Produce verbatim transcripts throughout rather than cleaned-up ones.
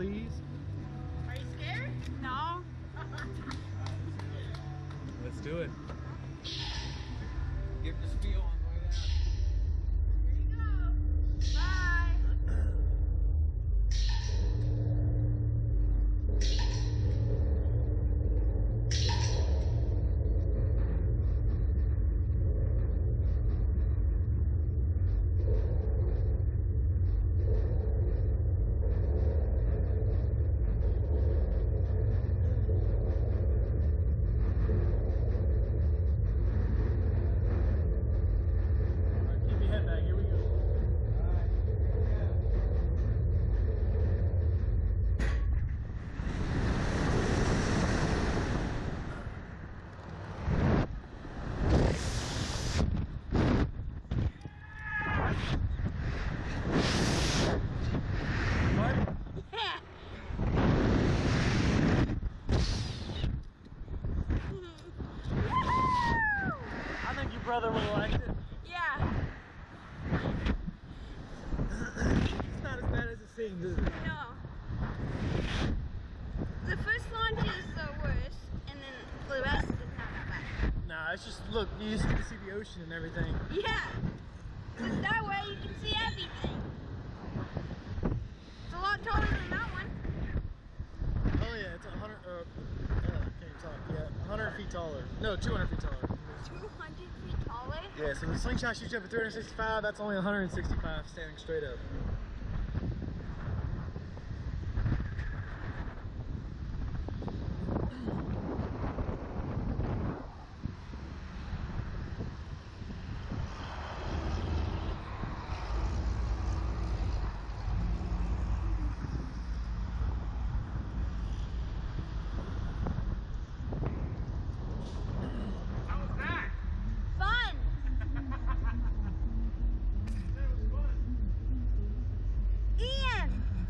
please. Are you scared? No. Let's do it. Give the spiel on the way down. Here you go. Bye. Brother will like it. Yeah. It's not as bad as it seems, is it? No. The first launch is the worst, and then the rest is not that bad. Nah, it's just, look, you just get to see the ocean and everything. Yeah. But that way you can see everything. It's a lot taller than that one. Oh yeah, it's a hundred, uh, uh, can't talk, yeah, a hundred feet taller. No, two hundred feet taller. two hundred feet taller? Yeah, so the slingshot shoots up at three hundred sixty-five, that's only one hundred sixty-five standing straight up.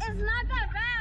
It's not that bad.